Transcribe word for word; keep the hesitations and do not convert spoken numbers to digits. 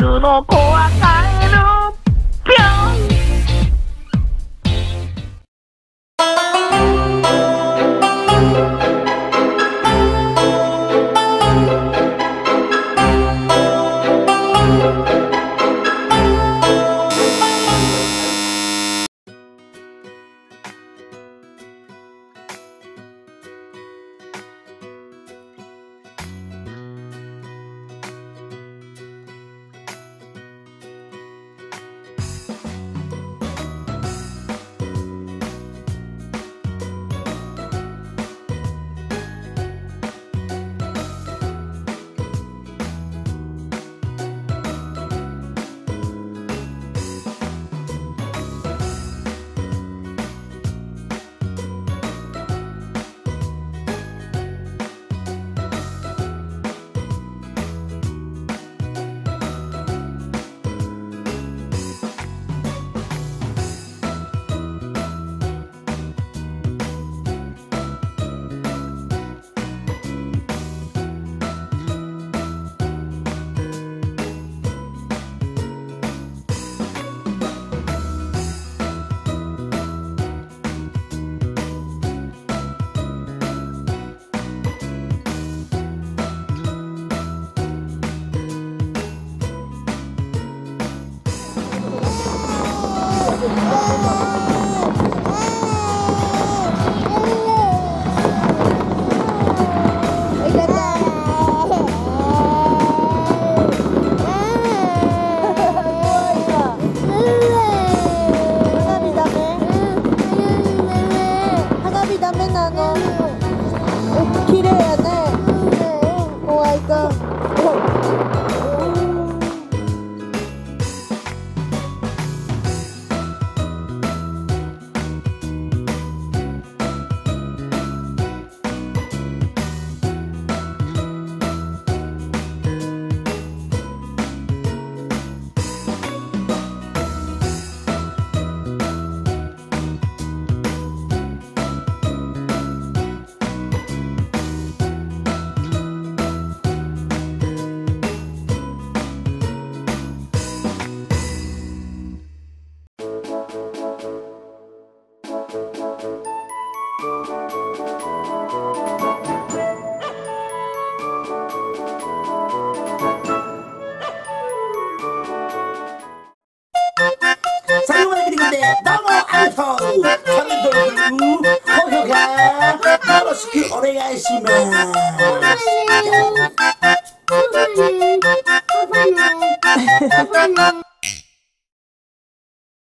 えるの怖がえるぴょん。お願いします。